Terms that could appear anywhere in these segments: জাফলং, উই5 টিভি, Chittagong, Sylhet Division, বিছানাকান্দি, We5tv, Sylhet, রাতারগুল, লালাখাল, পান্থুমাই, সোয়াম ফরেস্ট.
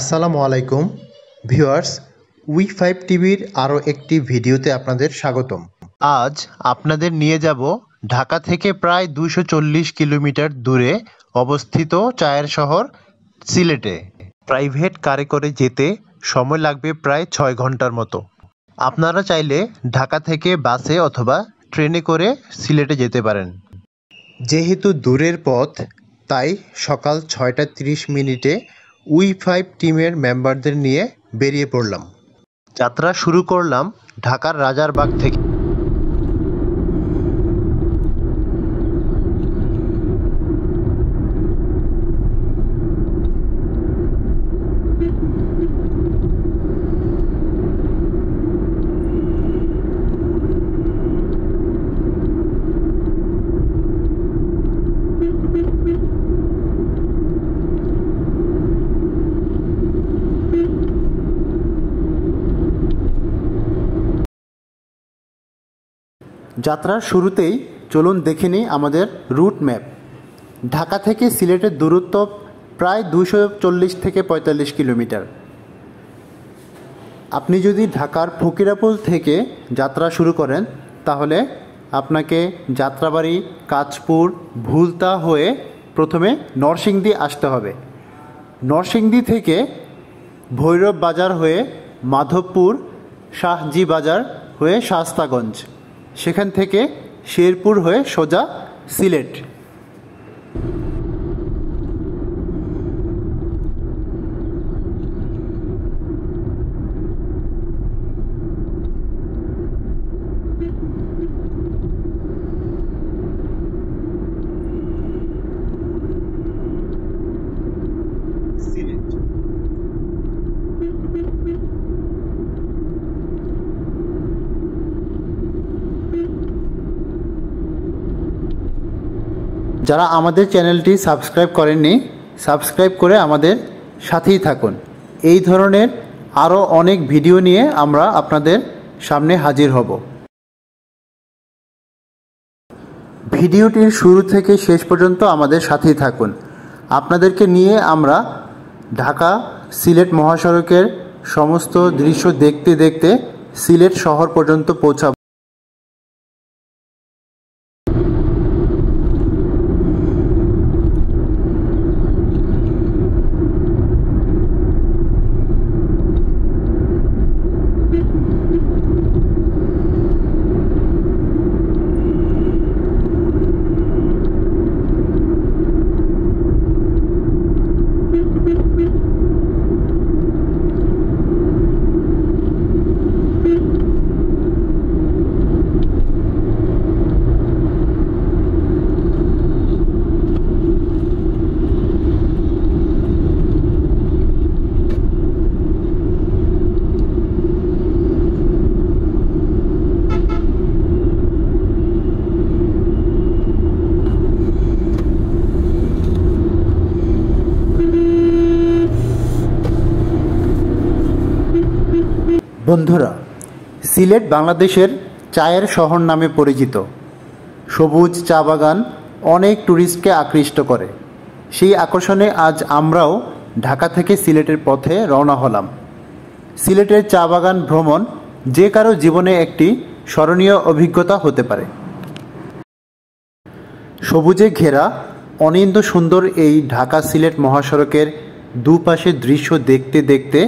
আসসালামু আলাইকুম ভিউয়ার্স উই5 টিভির আরও একটি ভিডিওতে আপনাদের স্বাগতম। আজ আপনাদের নিয়ে যাব ঢাকা থেকে প্রায় ২৪০ কিলোমিটার দূরে অবস্থিত চায়ের শহর সিলেটে। প্রাইভেট কারে করে যেতে সময় লাগবে প্রায় ৬ ঘন্টার মতো। আপনারা চাইলে ঢাকা থেকে বাসে অথবা ট্রেনে করে সিলেটে যেতে পারেন। যেহেতু দূরের পথ তাই সকাল ৬টা ৩০ মিনিটে উই5 টিমের মেম্বারদের নিয়ে বেরিয়ে পড়লাম। যাত্রা শুরু করলাম ঢাকার রাজারবাগ থেকে। যাত্রার শুরুতেই চলুন দেখে নিই আমাদের রুট ম্যাপ। ঢাকা থেকে সিলেটের দূরত্ব প্রায় ২৪০ থেকে ৪৫ কিলোমিটার। আপনি যদি ঢাকার ফকিরাপুল থেকে যাত্রা শুরু করেন তাহলে আপনাকে যাত্রাবাড়ি, কাঁচপুর, ভুলতা হয়ে প্রথমে নরসিংদী আসতে হবে। নরসিংদী থেকে ভৈরব বাজার হয়ে মাধবপুর, শাহজি বাজার হয়ে শাস্তাগঞ্জ, সেখান থেকে শেরপুর হয়ে সোজা সিলেট। যারা আমাদের চ্যানেলটি সাবস্ক্রাইব করেননি, সাবস্ক্রাইব করে আমাদের সাথেই থাকুন। এই ধরনের আরও অনেক ভিডিও নিয়ে আমরা আপনাদের সামনে হাজির হব। ভিডিওটির শুরু থেকে শেষ পর্যন্ত আমাদের সাথেই থাকুন। আপনাদেরকে নিয়ে আমরা ঢাকা সিলেট মহাসড়কের সমস্ত দৃশ্য দেখতে দেখতে সিলেট শহর পর্যন্ত পৌঁছাব। বন্ধুরা, সিলেট বাংলাদেশের চায়ের শহর নামে পরিচিত। সবুজ চা বাগান অনেক ট্যুরিস্টকে আকৃষ্ট করে। সেই আকর্ষণে আজ আমরাও ঢাকা থেকে সিলেটের পথে রওনা হলাম। সিলেটের চা বাগান ভ্রমণ যে কারো জীবনে একটি স্মরণীয় অভিজ্ঞতা হতে পারে। সবুজে ঘেরা অনিন্দ্য সুন্দর এই ঢাকা সিলেট মহাসড়কের দুপাশের দৃশ্য দেখতে দেখতে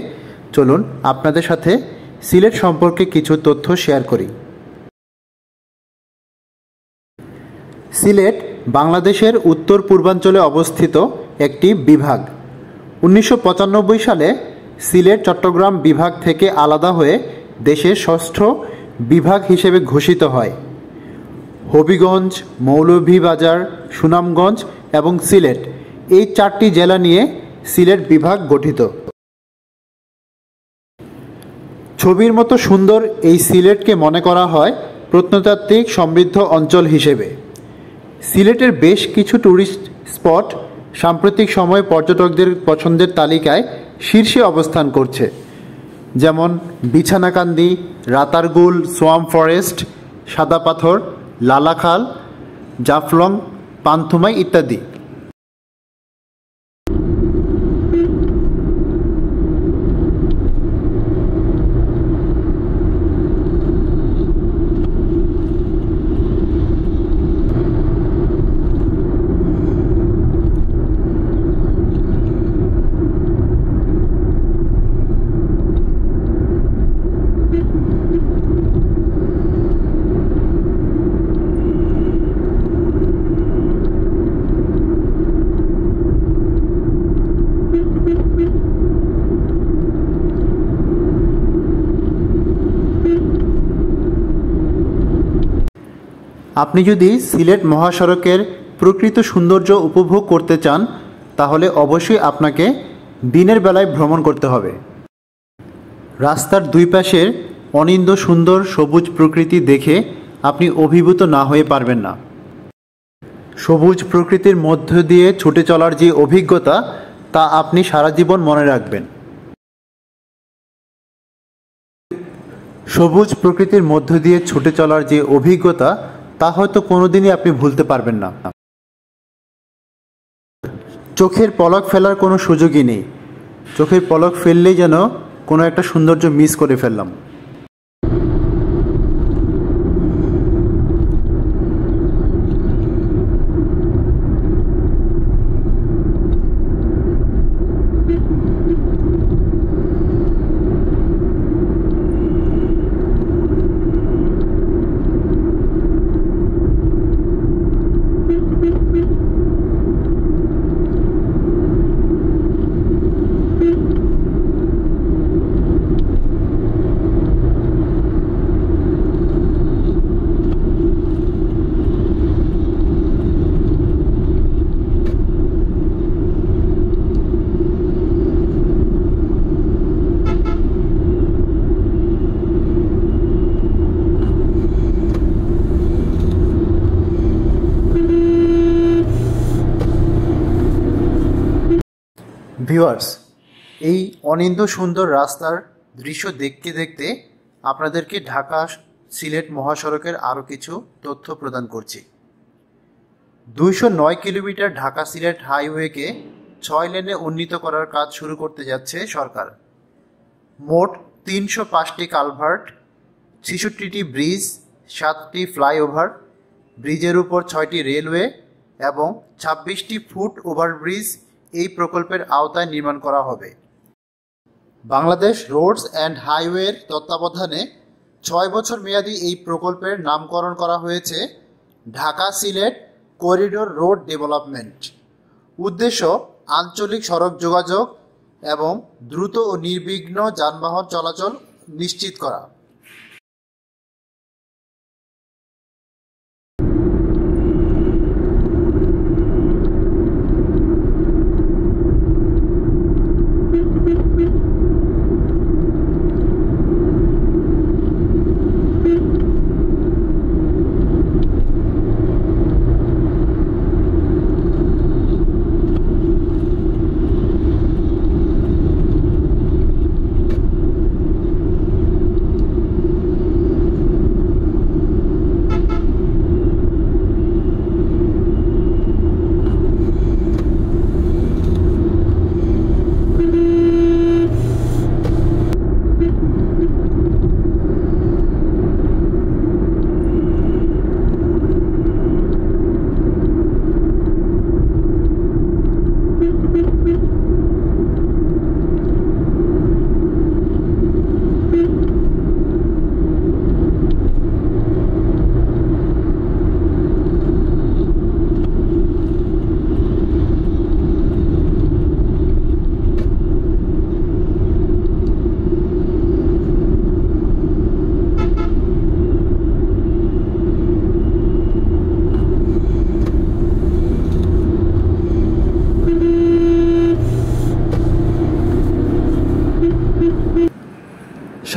চলুন আপনাদের সাথে সিলেট সম্পর্কে কিছু তথ্য শেয়ার করি। সিলেট বাংলাদেশের উত্তর পূর্বাঞ্চলে অবস্থিত একটি বিভাগ। ১৯৯৫ সালে সিলেট চট্টগ্রাম বিভাগ থেকে আলাদা হয়ে দেশের ৬ষ্ঠ বিভাগ হিসেবে ঘোষিত হয়। হবিগঞ্জ, মৌলভীবাজার, সুনামগঞ্জ এবং সিলেট এই ৪টি জেলা নিয়ে সিলেট বিভাগ গঠিত। ছবির মতো সুন্দর এই সিলেটকে মনে করা হয় প্রত্নতাত্ত্বিক সমৃদ্ধ অঞ্চল হিসেবে। সিলেটের বেশ কিছু ট্যুরিস্ট স্পট সাম্প্রতিক সময়ে পর্যটকদের পছন্দের তালিকায় শীর্ষে অবস্থান করছে, যেমন বিছানাকান্দি, রাতারগুল, সোয়াম ফরেস্ট, সাদা পাথর, লালাখাল, জাফলং, পান্থুমাই ইত্যাদি। আপনি যদি সিলেট মহাসড়কের প্রকৃত সৌন্দর্য উপভোগ করতে চান তাহলে অবশ্যই আপনাকে দিনের বেলায় ভ্রমণ করতে হবে। রাস্তার দুই পাশের অনিন্দ্য সুন্দর সবুজ প্রকৃতি দেখে আপনি অভিভূত না হয়ে পারবেন না। সবুজ প্রকৃতির মধ্য দিয়ে ছুটে চলার যে অভিজ্ঞতা তা আপনি সারা জীবন মনে রাখবেন। সবুজ প্রকৃতির মধ্য দিয়ে ছুটে চলার যে অভিজ্ঞতা তা হয়তো কোনোদিনই আপনি ভুলতে পারবেন না। চোখের পলক ফেলার কোনো সুযোগই নেই। চোখের পলক ফেললেই যেন কোনো একটা সৌন্দর্য মিস করে ফেললাম। ভিউয়ার্স, এই অনিন্দ সুন্দর রাস্তার দৃশ্য দেখতে দেখতে আপনাদেরকে ঢাকা সিলেট মহাসড়কের আরও কিছু তথ্য প্রদান করছি। 209 কিলোমিটার ঢাকা সিলেট হাইওয়েকে 6 লেনে উন্নীত করার কাজ শুরু করতে যাচ্ছে সরকার। মোট 305টি কালভার্ট, 66টি ব্রিজ, 7টি ফ্লাইওভার, ব্রিজের উপর 6টি রেলওয়ে এবং 26টি ফুট ওভারব্রিজ এই প্রকল্পের আওতায় নির্মাণ করা হবে। বাংলাদেশ রোডস অ্যান্ড হাইওয়ের তত্ত্বাবধানে 6 বছর মেয়াদী এই প্রকল্পের নামকরণ করা হয়েছে Dhaka Sylhet corridor road development. উদ্দেশ্য আঞ্চলিক সড়ক যোগাযোগ এবং দ্রুত ও নির্বিঘ্ন যানবাহন চলাচল নিশ্চিত করা।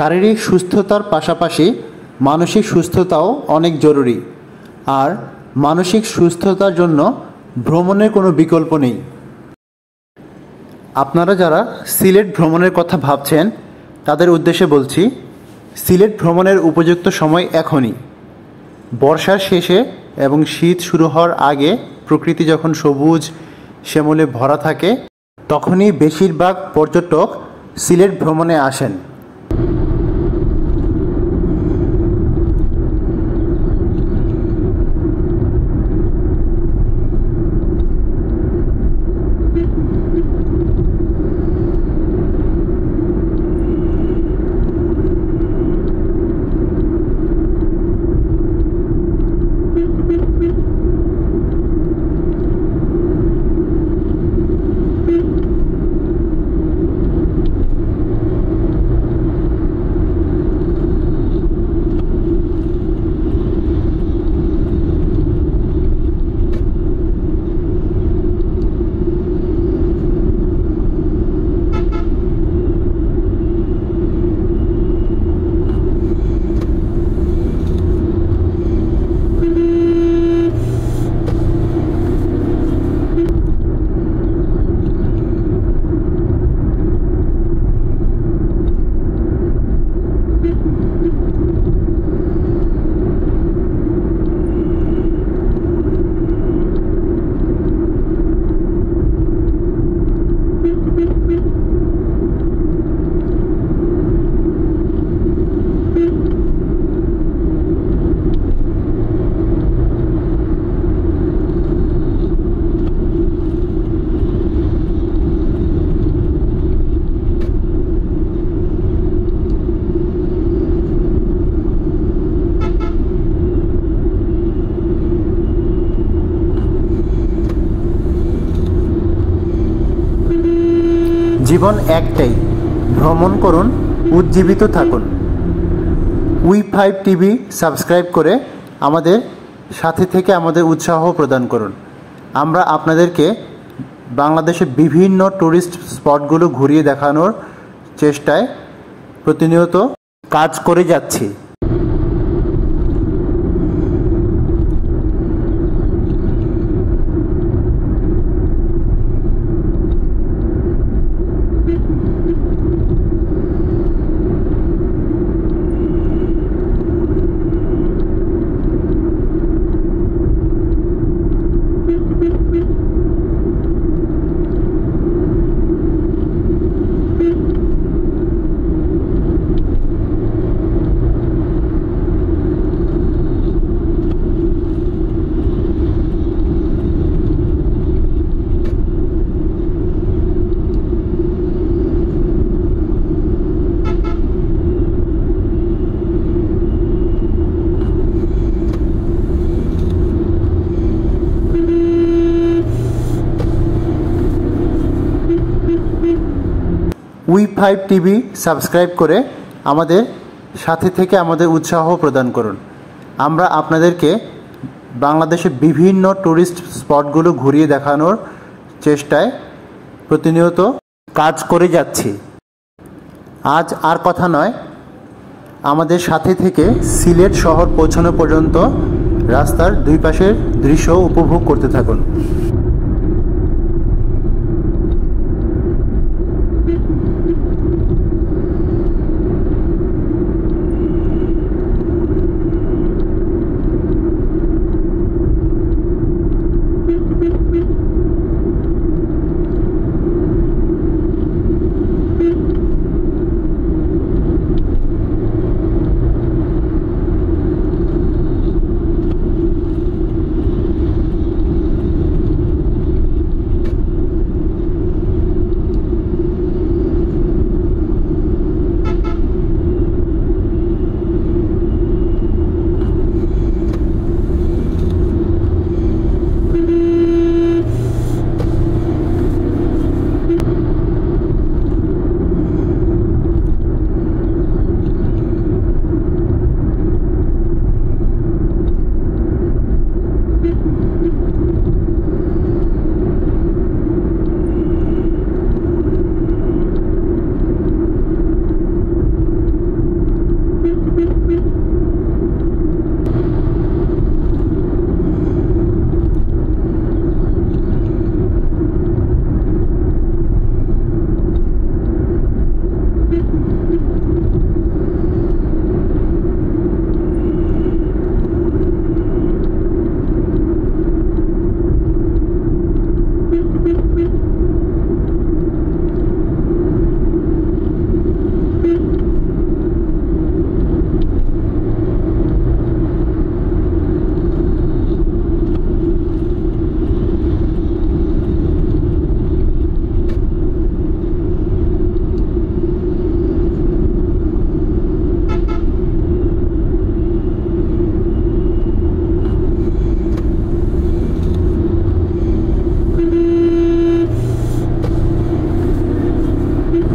শারীরিক সুস্থতার পাশাপাশি মানসিক সুস্থতাও অনেক জরুরি, আর মানসিক সুস্থতার জন্য ভ্রমণের কোনো বিকল্প নেই। আপনারা যারা সিলেট ভ্রমণের কথা ভাবছেন তাদের উদ্দেশ্যে বলছি, সিলেট ভ্রমণের উপযুক্ত সময় এখনই। বর্ষার শেষে এবং শীত শুরু হওয়ার আগে প্রকৃতি যখন সবুজ শ্যামলে ভরা থাকে তখনই বেশিরভাগ পর্যটক সিলেট ভ্রমণে আসেন। जीवन एकटाई भ्रमण करुन उज्जीवित थाकुन। We5tv सबस्क्राइब करे आमादेर साथे थेके आमादेर उत्साह प्रदान करुन। आमरा आपनादेरके बांग्लादेशे विभिन्न टूरिस्ट स्पटगुलो घुरिये देखानोर चेष्टाय प्रतिनियत काज करे जाच्छी। We5tv सबस्क्राइब करे आमादेर साथे थेके आमादेर उत्साह प्रदान करुन। आमरा आपनादेरके बांग्लादेशे विभिन्न टूरिस्ट स्पटगुलो घुरिये देखानोर चेष्टाय प्रतिनियत काज करे जाच्छी। आज आर कथा नय, आमादेर साथे थेके सिलेट शहर पौঁছানো पर्यन्त रास्तार दुई पाशेर दृश्य उपभोग करते थाकुन।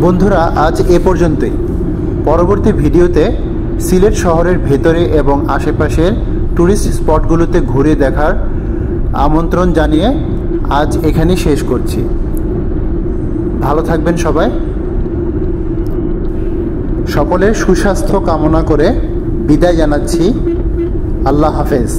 बंधुरा आज ए पर्यन्तই। परवर्ती भिडियोते सिलेट शहरेर भेतरे एवं आशेपाशेर टूरिस्ट स्पटगुलोते घुरे देखार आमंत्रण जानिए आज एखानेই शेष करছি। ভালো থাকবেন সবাই। সকলের সুস্বাস্থ্য কামনা করে বিদায় জানাচ্ছি। আল্লাহ হাফেজ।